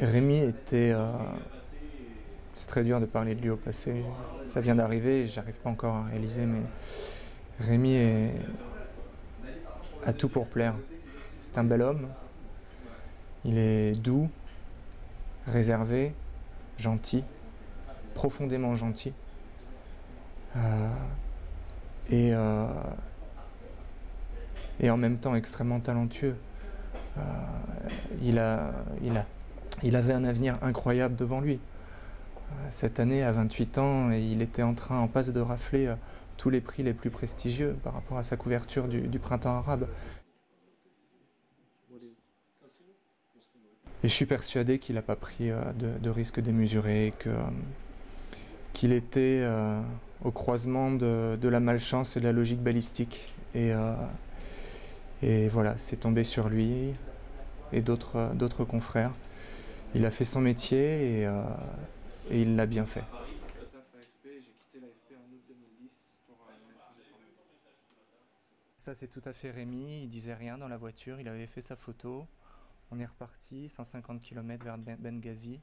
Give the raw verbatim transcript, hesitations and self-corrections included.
Rémi était... Euh... C'est très dur de parler de lui au passé. Ça vient d'arriver, j'arrive pas encore à réaliser, mais Rémi est... a tout pour plaire. C'est un bel homme. Il est doux, réservé, gentil, profondément gentil. Euh... Et, euh... et en même temps extrêmement talentueux. Euh... Il a... Il a... Il avait un avenir incroyable devant lui. Cette année, à vingt-huit ans, il était en train, en passe de rafler tous les prix les plus prestigieux par rapport à sa couverture du, du printemps arabe. Et je suis persuadé qu'il n'a pas pris de, de risque démesuré, que, qu'il était euh, au croisement de, de la malchance et de la logique balistique. Et, euh, et voilà, c'est tombé sur lui et d'autres, d'autres confrères. Il a fait son métier et, euh, et il l'a bien fait. Ça, c'est tout à fait Rémi. Il disait rien dans la voiture. Il avait fait sa photo. On est reparti cent cinquante kilomètres vers Benghazi.